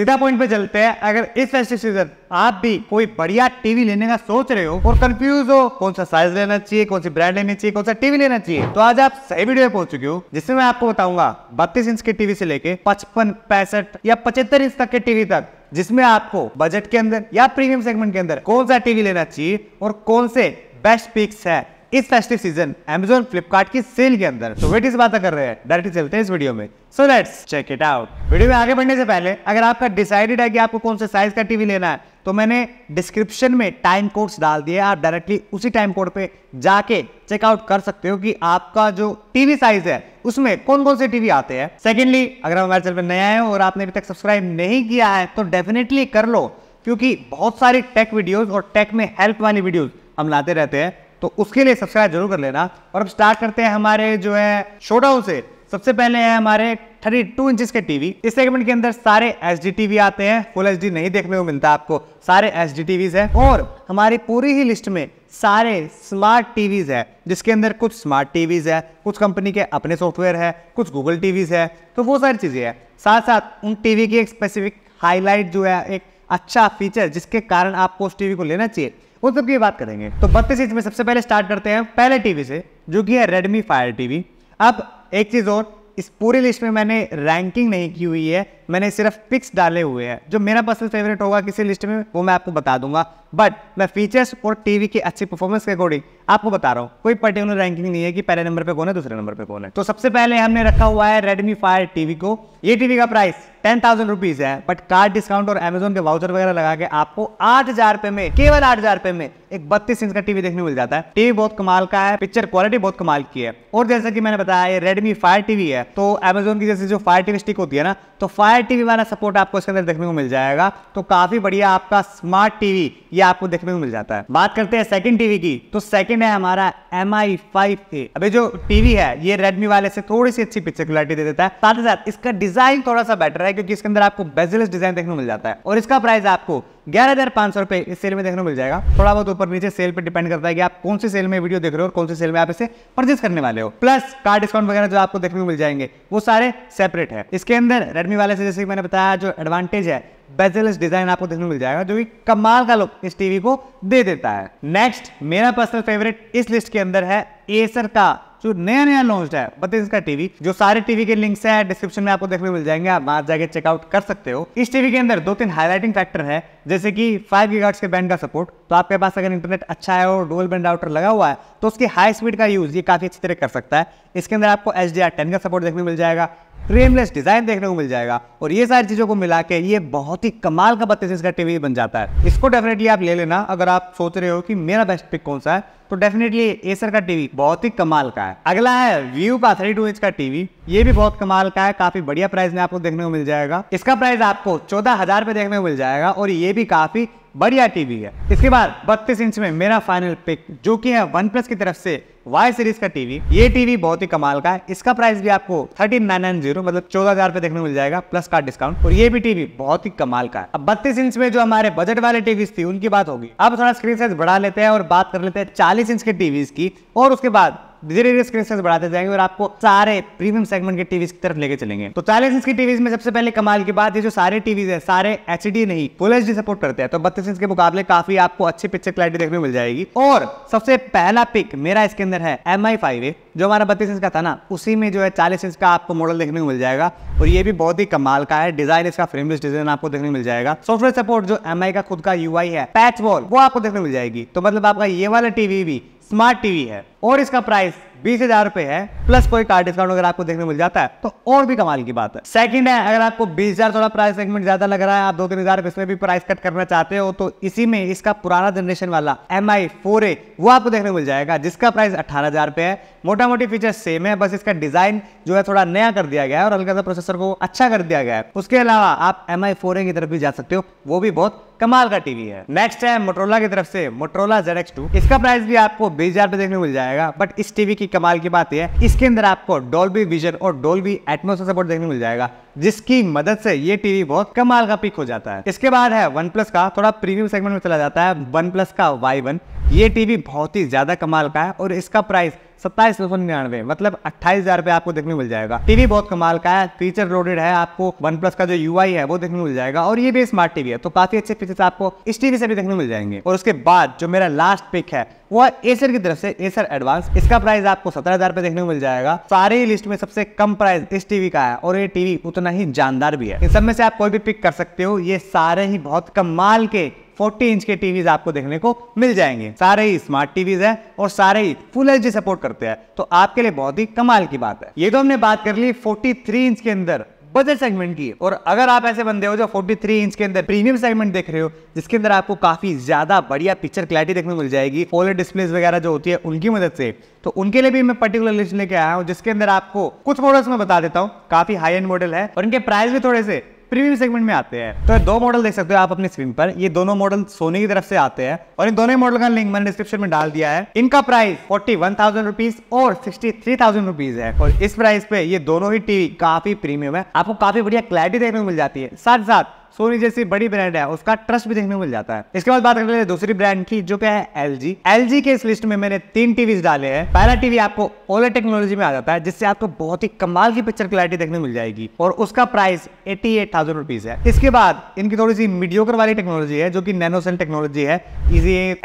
सीधा पॉइंट पे चलते हैं। अगर इस फेस्टिव सीजन आप भी कोई बढ़िया टीवी लेने का सोच रहे हो और कंफ्यूज हो कौन सा साइज लेना चाहिए, कौन सी ब्रांड लेनी चाहिए, कौन सा टीवी लेना चाहिए, तो आज आप सही वीडियो में पहुंच चुके हो, जिसमें मैं आपको बताऊंगा 32 इंच के टीवी से लेके 55, 65 या 75 इंच तक के टीवी तक, जिसमें आपको बजट के अंदर या प्रीमियम सेगमेंट के अंदर कौन सा टीवी लेना चाहिए और कौन से बेस्ट पिक्स है इस फेस्टिव सीजन Amazon फ्लिपकार्ट की सेल के अंदर। तो वेट इस बात कर रहे हैं, डायरेक्ट चलते हैं इस वीडियो में। So let's check it out. Video में आगे बढ़ने से पहले अगर आपका डिसाइडेड है कि आपको कौन से साइज का टीवी लेना है, तो मैंने डिस्क्रिप्शन में टाइम कोड्स डाल दिए, आप डायरेक्टली उसी टाइम कोड पे जाके चेकआउट कर सकते हो कि आपका जो टीवी साइज है उसमें कौन कौन से टीवी आते हैं। सेकेंडली, अगर आप हमारे चैनल पर नए आए हो और आपने अभी तक सब्सक्राइब नहीं किया है तो डेफिनेटली कर लो, क्योंकि बहुत सारी टेक वीडियोज और टेक में हेल्प वाली वीडियोज हम लाते रहते हैं, तो उसके लिए सब्सक्राइब जरूर कर लेना। और अब स्टार्ट करते हैं हमारे जो है शोडाउन से। सबसे पहले है हमारे 32 इंच के टीवी। इस सेगमेंट के अंदर सारे एचडी टीवी आते हैं, फुल एचडी नहीं देखने को मिलता आपको, सारे एचडी टीवीज हैं। और हमारी पूरी ही लिस्ट में सारे स्मार्ट टीवीज है, जिसके अंदर कुछ स्मार्ट टीवीज है, कुछ कंपनी के अपने सॉफ्टवेयर है, कुछ गूगल टीवीज है, तो वो सारी चीजें हैं। साथ साथ उन टीवी की एक स्पेसिफिक हाईलाइट जो है, एक अच्छा फीचर जिसके कारण आपको उस टीवी को लेना चाहिए, वो सब की बात करेंगे। तो 32 इंच में सबसे पहले स्टार्ट करते हैं पहले टीवी से, जो कि है Redmi FireTV। अब एक चीज़ और, इस पूरी लिस्ट में मैंने रैंकिंग नहीं की हुई है, मैंने सिर्फ पिक्स डाले हुए हैं। जो मेरा पर्सनल फेवरेट होगा किसी लिस्ट में वो मैं आपको बता दूंगा, बट मैं फीचर्स और टीवी की अच्छी परफॉर्मेंस के अकॉर्डिंग आपको बता रहा हूँ, कोई पर्टिकुलर रैंकिंग नहीं है कि पहले नंबर पे कौन है, दूसरे नंबर पे कौन है। तो सबसे पहले हमने रखा हुआ है Redmi FireTV को। ये टीवी का प्राइस 10,000 रुपीज है, बट कार्ड डिस्काउंट और Amazon के वाउचर वगैरह लगा के आपको 8,000 रुपए में, केवल 8,000 रुपए में एक 32 इंच का टीवी देखने मिल जाता है। टीवी बहुत कमाल का है, पिक्चर क्वालिटी बहुत कमाल की है, और जैसा कि मैंने बताया ये Redmi FireTV है, तो Amazon की जैसे जो फायर टीवी स्टिक होती है ना, तो फायर टीवी वाला सपोर्ट आपको इसके अंदर देखने को मिल जाएगा। तो काफी बढ़िया आपका स्मार्ट टीवी ये आपको देखने को मिल जाता है। बात करते हैं सेकंड टीवी की, तो सेकंड है हमारा Mi 5A। अभी जो टीवी है ये Redmi वाले से थोड़ी सी अच्छी पिक्चर क्वालिटी दे देता है, साथ ही साथ इसका डिजाइन थोड़ा सा बेटर है, क्योंकि इसके अंदर आपको बेजलेस डिजाइन देखने को मिल जाता है। और इसका प्राइस आपको 11,500 रुपए इस सेल में देखने को मिल जाएगा। थोड़ा बहुत ऊपर नीचे सेल पे डिपेंड करता है कि आप कौन सी सेल में वीडियो देख रहे हो और कौन सी सेल में आप इसे परचेस करने वाले हो। प्लस कार्ड डिस्काउंट वगैरह जो आपको देखने को मिल जाएंगे वो सारे सेपरेट है। इसके अंदर Redmi वाले से जैसे मैंने बताया जो एडवांटेज है, बेजलेस डिजाइन आपको देखने को मिल जाएगा, जो कि कमाल का लुक इस टीवी को दे देता है। नेक्स्ट, मेरा पर्सनल फेवरेट इस लिस्ट के अंदर है एसर का जो नया नया लॉन्च है 32 इंच का टीवी। जो सारे टीवी के लिंक्स है डिस्क्रिप्शन में आपको देखने को मिल जाएंगे, आप वहां जाके चेकआउट कर सकते हो। इस टीवी के अंदर 2-3 हाईलाइटिंग फैक्टर है, जैसे कि 5 गीगाहर्ट्ज के बैंड का सपोर्ट, तो आपके पास अगर इंटरनेट अच्छा है और डुअल बैंड राउटर लगा हुआ है तो उसकी हाई स्पीड का यूज ये काफी अच्छी तरह कर सकता है। इसके अंदर आपको HDR10 का सपोर्ट देखने को मिल जाएगा, फ्रेमलेस डिजाइन देखने को मिल जाएगा, और ये सारी चीजों को मिला के ये बहुत ही कमाल का 32 इंच का टीवी बन जाता है। इसको डेफिनेटली आप ले लेना अगर आप सोच रहे हो कि मेरा बेस्ट पिक कौन सा है, तो डेफिनेटली एसर का टीवी बहुत ही कमाल का है। अगला है व्यू का 32 इंच का टीवी। ये भी बहुत कमाल का है, काफी बढ़िया प्राइस में आपको देखने को मिल जाएगा। इसका प्राइस आपको 14,000 रुपए देखने को मिल जाएगा, और ये भी काफी बढ़िया टीवी है। इसके बाद 32 इंच में मेरा फाइनल पिक जो कि है OnePlus की तरफ से Y सीरीज का टीवी। ये टीवी बहुत ही कमाल का है, इसका प्राइस भी आपको 13,990 मतलब 14,000 रुपए देखने को मिल जाएगा प्लस कार्ड डिस्काउंट, और ये भी टीवी बहुत ही कमाल का है। अब 32 इंच में जो हमारे बजट वाले टीवी थी उनकी बात होगी। अब थोड़ा स्क्रीन साइज बढ़ा लेते हैं और बात कर लेते हैं 40 इंच के टीवी की, और उसके बाद धीरे धीरे स्क्रीन साइज बढ़ाते जाएंगे और आपको सारे प्रीमियम सेगमेंट के टीवी की तरफ लेके चलेंगे। तो 40 इंच की टीवी में सबसे पहले कमाल की बात, ये जो सारे टीवी है सारे एचडी नहीं फुल एचडी सपोर्ट करते हैं, तो 32 इंच के मुकाबले काफी आपको अच्छी पिक्चर क्लैरिटी देखने को मिल जाएगी। और सबसे पहला पिक मेरा इसके अंदर है Mi 5A। जो हमारा 32 इंच का था ना, उसी में जो है 40 इंच का आपको मॉडल देखने को मिल जाएगा, और ये भी बहुत ही कमाल का है। डिजाइन इसका फ्रेमलेस डिजाइन आपको देखने को मिल जाएगा। सॉफ्टवेयर सपोर्ट जो Mi का खुद का UI है, पैच वॉल वो आपको देखने को मिल जाएगी। तो मतलब आपका ये वाला टीवी भी स्मार्ट टीवी है, और इसका प्राइस 20,000 रुपए है प्लस कोई कार्ड डिस्काउंट अगर आपको देखने को मिल जाता है तो और भी कमाल की बात है। सेकंड है, अगर आपको 20,000 थोड़ा प्राइस सेगमेंट ज्यादा लग रहा है, आप 2-3,000 इसमें भी प्राइस कट करना चाहते हो, तो इसी में इसका पुराना जनरेशन वाला Mi 4A वो आपको देखने को मिल जाएगा, जिसका प्राइस 18,000 रुपए है। मोटा मोटी फीचर सेम है, बस इसका डिजाइन जो है थोड़ा नया कर दिया गया है और हल्का सा प्रोसेसर को अच्छा कर दिया गया है। उसके अलावा आप Mi 4A की तरफ भी जा सकते हो, वो भी बहुत कमाल का टीवी है। नेक्स्ट है Motorola की तरफ से Motorola ZX2। इसका प्राइस भी आपको 20,000 रुपए देखने को मिल जाएगा, बट इस टीवी की कमाल की बात यह है इसके अंदर आपको Dolby Vision और Dolby Atmos सपोर्ट देखने को मिल जाएगा, जिसकी मदद से ये टीवी बहुत कमाल का पिक हो जाता है। इसके बाद है OnePlus का, थोड़ा प्रीमियम सेगमेंट में चला जाता है OnePlus का Y1। ये टीवी बहुत ही ज्यादा कमाल का है और इसका प्राइस 27,999 मतलब 28,000 रुपये आपको देखने मिल जाएगा। टीवी बहुत कमाल का है, फीचर लोडेड है, आपको वन प्लस का जो यूआई है वो देखने मिल जाएगा और ये भी स्मार्ट टीवी है तो काफी अच्छे फीचर्स आपको इस टीवी से भी देखने मिल जाएंगे। और उसके बाद जो मेरा लास्ट पिक है वो एसर की तरफ से एसर एडवांस, इसका प्राइस आपको 17,000 रुपये देखने को मिल जाएगा। सारी लिस्ट में सबसे कम प्राइस इस टीवी का है और ये टीवी उतना ही जानदार भी है। इन सब में से आप कोई भी पिक कर सकते हो, ये सारे ही बहुत कमाल के 40 इंच के टीवीज आपको देखने को मिल जाएंगे, सारे ही स्मार्ट टीवीज हैं और सारे ही फुल एचडी सपोर्ट करते हैं तो आपके लिए बहुत ही कमाल की बात है। ये तो हमने बात कर ली 43 इंच के अंदर बजट सेगमेंट की, और अगर आप ऐसे बंदे हो जो 43 इंच के अंदर प्रीमियम सेगमेंट देख रहे हो जिसके अंदर आपको काफी ज्यादा बढ़िया पिक्चर क्लैरिटी देखने को मिल जाएगी OLED डिस्प्लेज वगैरह जो होती है उनकी मदद से, तो उनके लिए भी मैं पर्टिकुलर लिस्ट लेके आया हूँ जिसके अंदर आपको कुछ मॉडल्स में बता देता हूँ। काफी हाई एंड मॉडल है और इनके प्राइस भी थोड़े से प्रीमियम सेगमेंट में आते हैं। तो ये दो मॉडल देख सकते हो आप अपनी स्क्रीन पर, ये दोनों मॉडल सोनी की तरफ से आते हैं और इन दोनों मॉडल का लिंक मैंने डिस्क्रिप्शन में डाल दिया है। इनका प्राइस 41,000 रुपीज और 63,000 रुपीज है और इस प्राइस पे ये दोनों ही टीवी काफी प्रीमियम है, आपको काफी बढ़िया क्लैरिटी देखने को मिल जाती है, साथ साथ सोनी जैसी बड़ी ब्रांड है उसका ट्रस्ट भी देखने को मिल जाता है। इसके बाद बात कर लेते हैं दूसरी ब्रांड की जो क्या है LG। LG के इस लिस्ट में मैंने 3 टीवीज डाले हैं। पहला टीवी आपको OLED टेक्नोलॉजी में आ जाता है जिससे आपको बहुत ही कमाल की पिक्चर क्लैरिटी देखने को मिल जाएगी और उसका प्राइस 88,000 रुपीज है। इसके बाद इनकी थोड़ी सी मीडियोकर वाली टेक्नोलॉजी है जो की नैनोसेल टेक्नोलॉजी है,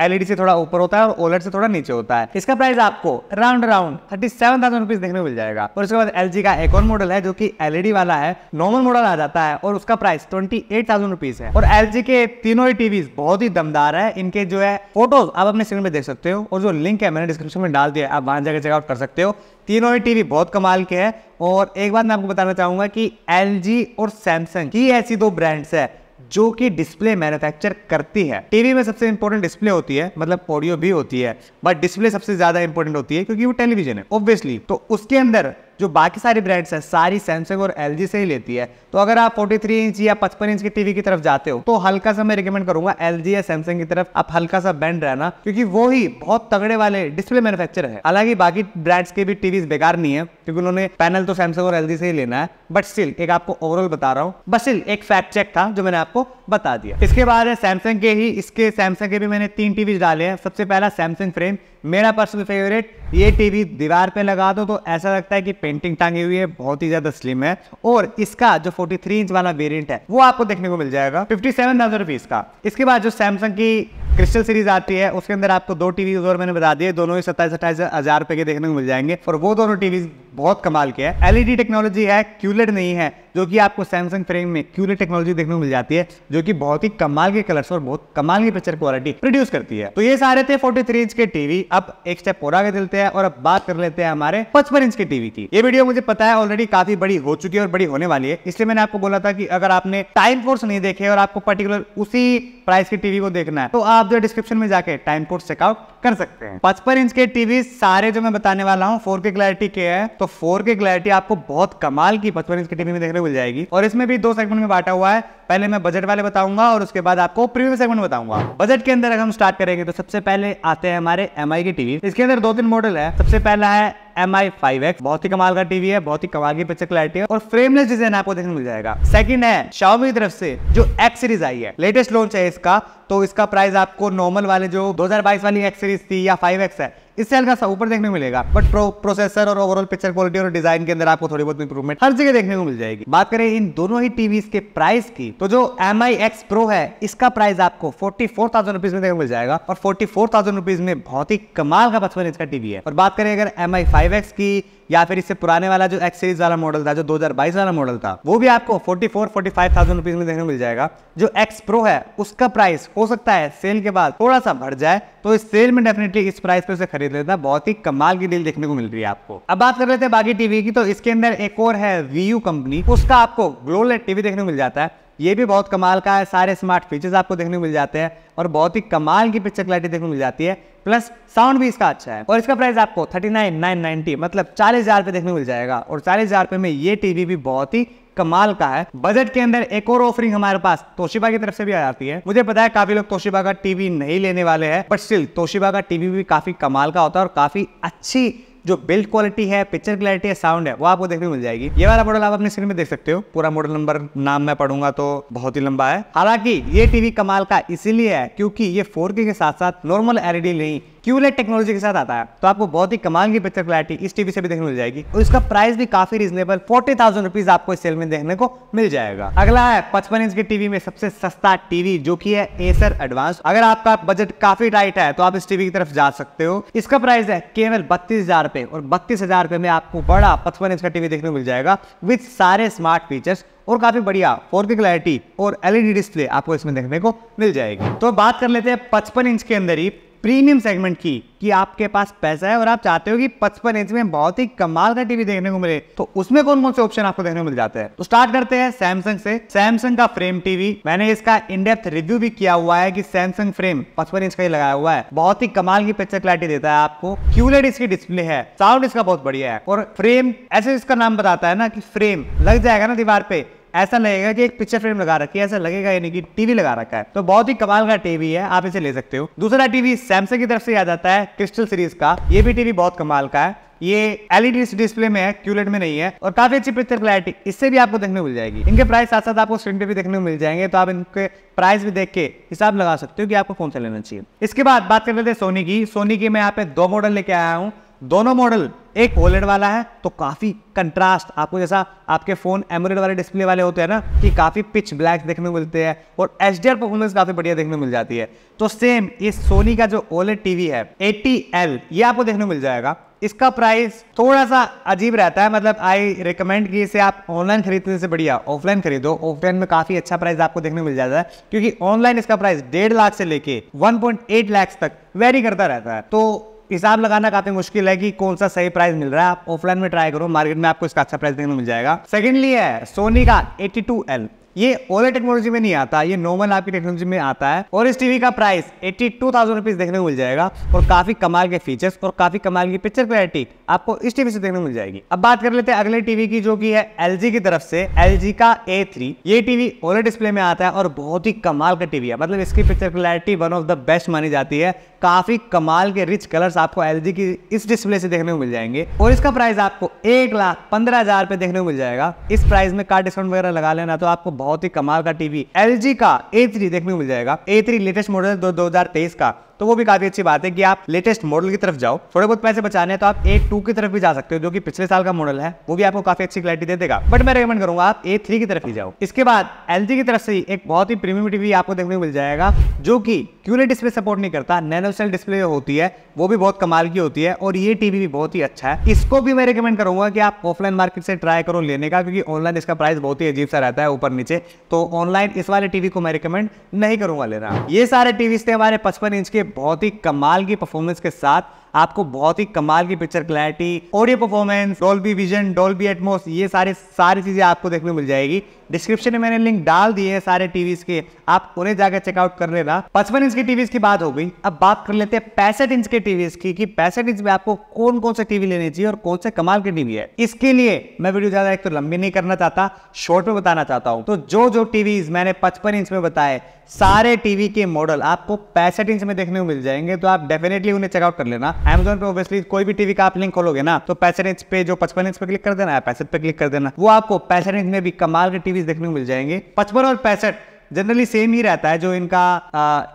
LED से थोड़ा ऊपर होता है और OLED से थोड़ा नीचे होता है, इसका प्राइस आपको अराउंड 37,000 रुपीज देखने को मिल जाएगा। और उसके बाद LG का एक और मॉडल है जो की LED वाला है, नॉर्मल मॉडल आ जाता है और उसका प्राइस 28,000 रुपीज है। और LG के तीनों ही टीवीज बहुत ही दमदार है, इनके जो है फोटोज आप अपने स्क्रीन पे देख सकते हो और जो लिंक है मैंने डिस्क्रिप्शन में डाल दिया है, आप वहां जाकर चेकआउट कर सकते हो। तीनों ही टीवी बहुत कमाल के हैं और एक बात मैं आपको बताना चाहूंगा कि LG और सैमसंग ये ऐसी दो ब्रांड्स है जो कि डिस्प्ले मैन्युफैक्चर करती है। टीवी में सबसे इंपॉर्टेंट डिस्प्ले होती है, मतलब ऑडियो भी होती है बट डिस्प्ले सबसे ज्यादा इंपॉर्टेंट होती है क्योंकि वो टेलीविजन है ऑब्वियसली, तो उसके अंदर जो बाकी सारी ब्रांड्स है सारी सैमसंग और LG से ही लेती है। तो अगर आप 43 इंच या 55 इंच की टीवी की तरफ जाते हो तो हल्का सा मैं रिकमेंड करूंगा LG या सैमसंग की तरफ आप हल्का सा बैंड रहना क्योंकि वो ही बहुत तगड़े वाले डिस्प्ले मैन्युफैक्चरर है। हालांकि बाकी ब्रांड्स के भी टीवीज बेकार नहीं है क्योंकि उन्होंने पैनल तो सैमसंग और LG से ही लेना है, बट स्टिल एक आपको ओवरऑल बता रहा हूँ, बट स्टिल एक फैक्ट चेक था जो मैंने आपको बता दिया। इसके बाद है सैमसंग के ही, इसके सैमसंग के भी मैंने 3 टीवी डाले हैं। सबसे पहला सैमसंग फ्रेम, मेरा पर्सनल फेवरेट, ये टीवी दीवार पे लगा दो तो ऐसा लगता है कि पेंटिंग टांगी हुई है, बहुत ही ज्यादा स्लिम है। और इसका जो 43 इंच वाला वेरिएंट है वो आपको देखने को मिल जाएगा 57,000 रुपीज का। इसके बाद जो सैमसंग की क्रिस्टल सीरीज आती है उसके अंदर आपको 2 टीवी और मैंने बता दिए, दोनों ही 27,000-28,000 रुपए के देखने को मिल जाएंगे और वो दोनों टीवी बहुत कमाल के है। LED टेक्नोलॉजी है, QLED नहीं है, जो कि आपको सैमसंग फ्रेम में QLED टेक्नोलॉजी देखने को मिल जाती है जो कि बहुत ही कमाल के कलर्स और बहुत कमाल की पिक्चर क्वालिटी प्रोड्यूस करती है। तो ये सारे थे 43 इंच के टीवी। अब एक स्टेप और आगे चलते हैं और अब बात कर लेते हैं हमारे 55 इंच के टीवी की। ये वीडियो मुझे पता है ऑलरेडी काफी बड़ी हो चुकी है और बड़ी होने वाली है, इसलिए मैंने आपको बोला था कि अगर आपने टाइम कोर्स नहीं देखे और आपको पर्टिकुलर उसी प्राइस की टीवी को देखना है तो आप जो डिस्क्रिप्शन में जाके टाइम कोर्स चेकआउट कर सकते हैं। 55 इंच के टीवी सारे जो मैं बताने वाला हूँ 4K क्लैरिटी के है, तो 4K क्लैरिटी आपको बहुत कमाल की 55 इंच की टीवी में देखने को मिल जाएगी। और इसमें भी 2 सेगमेंट में बांटा हुआ है, पहले मैं बजट वाले बताऊंगा और उसके बाद आपको प्रीमियम सेगमेंट बताऊंगा। बजट के अंदर अगर हम स्टार्ट करेंगे तो सबसे पहले आते हैं हमारे MI के टीवी। इसके अंदर 2-3 मॉडल है। सबसे पहला है Mi 5X, बहुत ही कमाल का टीवी है, बहुत ही कमाल की पिक्चर क्लैरिटी है और फ्रेमलेस डिजाइन आपको देखने को मिल जाएगा। सेकंड है Xiaomi की तरफ से जो X सीरीज आई है, लेटेस्ट लॉन्च है इसका, तो इसका प्राइस आपको नॉर्मल वाले जो 2022 वाली X सीरीज थी या 5X है इससे हल्का सा ऊपर देखने को मिलेगा, बट प्रोसेसर और ओवरऑल पिक्चर क्वालिटी और डिजाइन के अंदर आपको थोड़ी बहुत इंप्रूवमेंट हर जगह देखने को मिल जाएगी। बात करें इन दोनों ही टीवीज के प्राइस की तो जो Mi X Pro है इसका प्राइस आपको 44,000 रुपीज में देखने को मिल जाएगा और 44,000 रुपीज में बहुत ही कमाल का 55 इंच का टीवी है। और बात करें अगर Mi 5X की या फिर इससे पुराने वाला जो X सीरीज वाला मॉडल था जो 2022 वाला मॉडल था वो भी आपको 44,000-45,000 रुपीज में देखने को मिल जाएगा। जो X Pro है उसका प्राइस हो सकता है सेल के बाद थोड़ा सा बढ़ जाए, तो इस सेल में डेफिनेटली इस प्राइस पे उसे खरीद लेना, बहुत ही कमाल की डील देखने को मिल रही है आपको। अब बात कर लेते हैं बाकी टीवी की, तो इसके अंदर एक और है VU कंपनी, उसका आपको ग्लोलेड टीवी देखने को मिल जाता है। ये भी बहुत कमाल का है, सारे स्मार्ट फीचर्स आपको देखने को मिल जाते हैं और बहुत ही कमाल की पिक्चर क्लैरिटी देखने को मिल जाती है, प्लस साउंड भी इसका अच्छा है। और इसका प्राइस आपको 39,990 मतलब 40,000 रुपये देखने को मिल जाएगा और 40,000 रुपये में ये टीवी भी बहुत ही कमाल का है। बजट के अंदर एक और ऑफरिंग हमारे पास तोशिबा की तरफ से भी आ जाती है। मुझे पता है काफी लोग तोशिबा का टीवी नहीं लेने वाले हैं, बट स्टिल तोशिबा का टीवी भी काफी कमाल का होता है और काफी अच्छी जो बिल्ड क्वालिटी है, पिक्चर क्लैरिटी है, साउंड है, वो आपको देखने को मिल जाएगी। ये वाला मॉडल आप अपने स्क्रीन में देख सकते हो। पूरा मॉडल नंबर नाम मैं पढ़ूंगा तो बहुत ही लंबा है। हालांकि ये टीवी कमाल का इसीलिए है क्योंकि ये 4K के साथ साथ नॉर्मल एलईडी नहीं QLED टेक्नोलॉजी के साथ आता है, तो आपको बहुत ही कमाल की पिक्चर क्लैरिटी इस टीवी से भी देखने को मिल जाएगी। और इसका प्राइस भी काफी रीजनेबल 40,000 रुपीज आपको इस सेल में देखने को मिल जाएगा। अगला है 55 इंच के टीवी में सबसे सस्ता टीवी जो कि है एसर एडवांस। अगर आपका बजट काफी टाइट है तो आप इस टीवी की तरफ जा सकते हो। इसका प्राइस है केवल 32,000 रुपए और 32,000 रुपए में आपको बड़ा 55 इंच का टीवी देखने को मिल जाएगा विद सारे स्मार्ट फीचर्स और काफी बढ़िया 4K क्लैरिटी और एलईडी डिस्प्ले आपको इसमें देखने को मिल जाएगी। तो बात कर लेते हैं 55 इंच के अंदर ही प्रीमियम सेगमेंट की कि आपके पास पैसा है और आप चाहते हो कि 55 इंच में बहुत ही कमाल का टीवी देखने को मिले, तो उसमें कौन कौन से ऑप्शन आपको देखने को मिल जाते हैं। तो स्टार्ट करते हैं सैमसंग से। सैमसंग का फ्रेम टीवी, मैंने इसका इनडेप्थ रिव्यू भी किया हुआ है कि सैमसंग फ्रेम 55 इंच का ही लगाया हुआ है। बहुत ही कमाल की पिक्चर क्लैरिटी देता है आपको, QLED इसकी डिस्प्ले है, साउंड इसका बहुत बढ़िया है और फ्रेम ऐसे इसका नाम बताता है ना कि फ्रेम लग जाएगा ना दीवार पे, ऐसा लगेगा कि एक पिक्चर फ्रेम लगा रखी है, ऐसा लगेगा यानी कि टीवी लगा रखा है। तो बहुत ही कमाल का टीवी है, आप इसे ले सकते हो। दूसरा टीवी सैमसंग की तरफ से आ जाता है क्रिस्टल सीरीज का। ये भी टीवी बहुत कमाल का है, ये एलईडी डिस्प्ले में है, QLED में नहीं है और काफी अच्छी पिक्चर क्लैरिटी इससे भी आपको देखने को मिल जाएगी। इनके प्राइस साथ साथ आपको स्क्रीन पे भी देखने को मिल जाएंगे, तो आप इनके प्राइस भी देख के हिसाब लगा सकते हो कि आपको कौन सा लेना चाहिए। इसके बाद बात कर लेते हैं सोनी की। सोनी की मैं यहाँ पे 2 मॉडल लेके आया हूँ। दोनों मॉडल एक OLED वाला है, तो काफी कंट्रास्ट आपको, जैसा आपके फोन AMOLED वाले डिस्प्ले वाले होते हैं ना कि काफी पिच ब्लैक देखने को मिलते हैं और HDR परफॉर्मेंस काफी बढ़िया देखने को मिल जाती है। तो सेम ये सोनी का जो OLED टीवी है 80L, ये आपको देखने को मिल जाएगा। इसका प्राइस थोड़ा सा अजीब रहता है, मतलब आई रिकमेंड कि इसे आप ऑनलाइन खरीदने से बढ़िया ऑफलाइन खरीदो। ऑफलाइन में काफी अच्छा प्राइस आपको देखने मिल जाता है क्योंकि ऑनलाइन इसका प्राइस 1.5 लाख से लेके 1.8 लाख तक वेरी करता रहता है, तो हिसाब लगाना काफी मुश्किल है कि कौन सा सही प्राइस मिल रहा है। आप ऑफलाइन में ट्राई करो, मार्केट में आपको इसका अच्छा प्राइस देखने को मिल जाएगा। सेकेंडली है सोनी का 82L। ये OLED टेक्नोलॉजी में नहीं आता, ये नॉर्मल आपकी टेक्नोलॉजी में आता है और इस टीवी का प्राइस 82,000 रुपीज देखने को मिल जाएगा और काफी कमाल के फीचर्स और काफी कमाल की पिक्चर क्लैरिटी आपको इस टीवी से देखने को मिल जाएगी। अब बात कर लेते हैं अगले टीवी की जो कि है LG की तरफ से। LG का A3, ये टीवी OLED डिस्प्ले में आता है और बहुत ही कमाल का टीवी है, मतलब इसकी picture clarity one of the best मानी जाती है। काफी कमाल के रिच कलर्स आपको LG की इस डिस्प्ले से देखने को मिल जाएंगे और इसका प्राइस आपको 1,15,000 रुपए देखने को मिल जाएगा। इस प्राइस में कार्ड डिस्काउंट वगैरह लगा लेना तो आपको बहुत ही कमाल का टीवी LG का A3 देखने को मिल जाएगा। A3 लेटेस्ट मॉडल 2023 का, तो वो भी काफी अच्छी बात है कि आप लेटेस्ट मॉडल की तरफ जाओ। थोड़े बहुत पैसे बचाने हैं तो आप A2 की तरफ भी जा सकते हो, जो कि पिछले साल का मॉडल है, वो भी आपको काफी अच्छी क्लैरिटी दे देगा, बट मैं रेकमेंड करूंगा आप A3 की तरफ ही जाओ। इसके बाद LG की तरफ से एक बहुत ही प्रीमियम टीवी आपको देखने को मिल जाएगा जो कि QLED डिस्प्ले सपोर्ट नहीं करता, नैनोसेल डिस्प्ले होती है, वो भी बहुत कमाल की होती है और ये टीवी भी बहुत ही अच्छा है। इसको भी मैं रेकमेंड करूंगा कि आप ऑफलाइन मार्केट से ट्राई करो लेने का, क्योंकि ऑनलाइन इसका प्राइस बहुत ही अजीब सा रहता है ऊपर नीचे, तो ऑनलाइन इस वाले टीवी को मैं रेकमेंड नहीं करूंगा लेना। ये सारे टीवी थे हमारे 55 इंच के, बहुत ही कमाल की परफॉर्मेंस के साथ आपको बहुत ही कमाल की picture clarity, audio performance, Dolby vision, Dolby Atmos, ये सारी चीजें आपको देखने मिल जाएगी। डिस्क्रिप्शन में मैंने लिंक डाल दिए हैं सारे टीवीज के, आप उन्हें जाकर चेकआउट कर लेना। 55 इंच के टीवीज की बात हो गई, अब बात कर लेते हैं 65 इंच के टीवीज की कि 65 इंच में आपको कौन कौन से टीवी लेने चाहिए और कौन से कमाल के टीवी है। इसके लिए मैं वीडियो ज्यादा एक तो लंबी नहीं करना चाहता, शॉर्ट में बताना चाहता हूँ। तो जो टीवीज मैंने 55 इंच में बताए, सारे टीवी के मॉडल आपको 65 इंच में देखने को मिल जाएंगे, तो आप डेफिनेटली उन्हें चेकआउट कर लेना। Amazon पे ऑब्वियसली कोई भी टीवी का आप लिंक खोलोगे ना, तो 65 इंच पे जो 55 इंच पे क्लिक कर देना है, 65 पे क्लिक कर देना, वो आपको 65 इंच में भी कमाल के टीवी देखने को मिल जाएंगे। 55 और 65 जनरली सेम ही रहता है जो इनका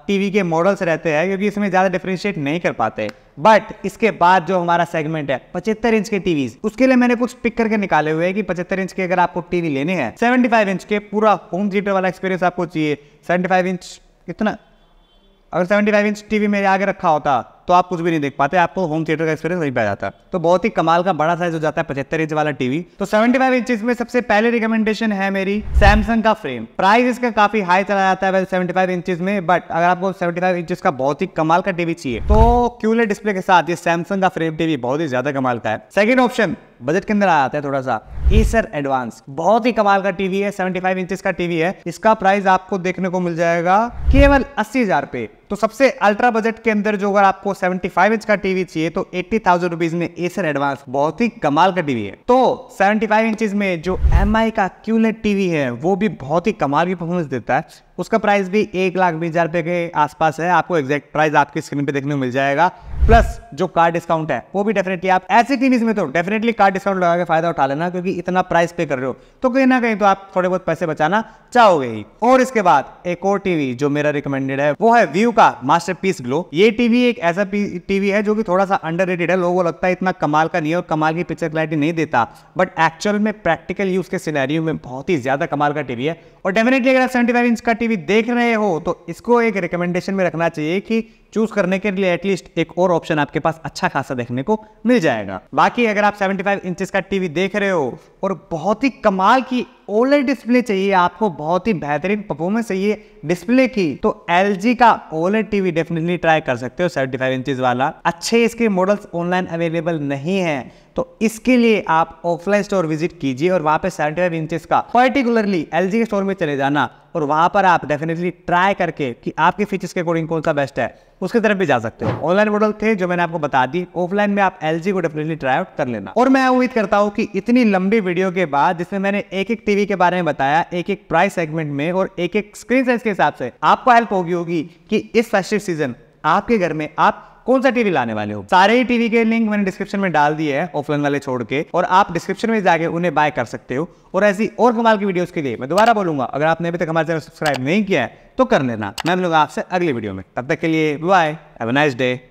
टीवी के मॉडल्स रहते हैं, क्योंकि इसमें ज्यादा डिफरेंशिएट नहीं कर पाते। बट इसके बाद जो हमारा सेगमेंट है 75 इंच के टीवीज, उसके लिए मैंने कुछ पिक करके निकाले हुए हैं कि 75 इंच के अगर आपको टीवी लेने हैं, 75 इंच के पूरा होम थिएटर वाला एक्सपीरियंस आपको चाहिए, 75 इंच कितना, अगर 75 इंच टीवी मेरे आगे रखा होता तो आप कुछ भी नहीं देख पाते, आपको होम थिएटर का एक्सपीरियंस वहीं पे आ जाता है। तो बहुत ही कमाल का बड़ा साइज हो जाता है 75 इंच वाला टीवी। तो 75 इंच में सबसे पहले रिकमेंडेशन है मेरी सैमसंग का फ्रेम। प्राइस इसका काफी हाई चला जाता है 75 इंच में, बट अगर आपको 75 इंच का बहुत ही कमाल का टीवी चाहिए तो QLED डिस्प्ले के साथ ये सैमसंग का फ्रेम टीवी बहुत ही ज्यादा कमाल का है। सेकंड ऑप्शन बजट के अंदर आ जाता है थोड़ा सा, एसर एडवांस, बहुत ही कमाल का टीवी है, 75 इंच का टीवी है। इसका प्राइस आपको देखने को मिल जाएगा केवल 80,000 रुपए। तो सबसे अल्ट्रा बजट के अंदर जो अगर आपको 75 इंच का टीवी चाहिए तो 80,000 रुपीज में एसर एडवांस बहुत ही कमाल का टीवी है। तो 75 इंच में जो MI का QLED टीवी है, वो भी बहुत ही कमाल की परफॉर्मेंस देता है, उसका प्राइस भी 1,20,000 रुपए के आसपास है। आपको एग्जैक्ट प्राइस आपकी स्क्रीन पे देखने को मिल जाएगा। प्लस जो कार डिस्काउंट है वो भी डेफिनेटली आप ऐसे टीवीज में तो डेफिनेटली कार डिस्काउंट लगा के फायदा उठा लेना, क्योंकि इतना प्राइस पे कर रहे हो तो कहीं ना कहीं तो आप थोड़े बहुत पैसे बचाना चाहोगे ही। और इसके बाद एक और टीवी जो मेरा रिकमेंडेड है वो है व्यू का मास्टरपीस ग्लो। ये टीवी एक ऐसा टीवी है जो कि थोड़ा सा अंडररेटेड है, लोगों को लगता है इतना कमाल का नहीं है और कमाल की पिक्चर क्लैरिटी नहीं देता, बट एक्चुअल में प्रैक्टिकल यूज के सिनेरियो में बहुत ही ज्यादा कमाल का टीवी है। और डेफिनेटली अगर आप 75 इंच का टीवी देख रहे हो तो इसको एक रिकमेंडेशन में रखना चाहिए कि चूज करने के लिए एटलीस्ट एक और ऑप्शन आपके पास अच्छा खासा देखने को मिल जाएगा। बाकी अगर आप 75 इंचेस का टीवी देख रहे हो और बहुत ही कमाल की OLED डिस्प्ले चाहिए आपको, बहुत ही बेहतरीन परफॉर्मेंस चाहिए डिस्प्ले की, तो LG का OLED टीवी डेफिनेटली ट्राई कर सकते हो 75 इंचेस वाला। अच्छे इसके मॉडल्स ऑनलाइन अवेलेबल नहीं हैं, तो इसके लिए आप ऑफलाइन स्टोर विजिट कीजिए और वहां पे 75 इंचेस का पर्टिकुलरली LG के स्टोर में चले जाना और वहां पर आप डेफिनेटली ट्राई करके कि आपके फीचर्स के अकॉर्डिंग कौन सा बेस्ट है उसकी तरफ भी जा सकते हो। ऑनलाइन मॉडल थे जो मैंने आपको बता दी, ऑफलाइन में आप LG को डेफिनेटली ट्राई आउट कर लेना। और मैं उम्मीद करता हूँ कि इतनी लंबी वीडियो के बाद जिसमें मैंने एक एक टीवी के बारे में बताया, एक एक प्राइस सेगमेंट में और एक एक स्क्रीन साइज के हिसाब से, आपको हेल्प होगी कि इस फेस्टिव सीजन आपके घर में आप कौन सा टीवी लाने वाले हो। सारे ही टीवी के लिंक मैंने डिस्क्रिप्शन में डाल दिए हैं ऑफलाइन वाले छोड़ के, और आप डिस्क्रिप्शन में जाके उन्हें बाय कर सकते हो। और ऐसी और कमाल की वीडियोस के लिए मैं दोबारा बोलूंगा, अगर आपने अभी तक हमारे चैनल सब्सक्राइब नहीं किया है तो कर लेना। मैं मिलूंगा आपसे अगली वीडियो में, तब तक के लिए bye, have a nice day.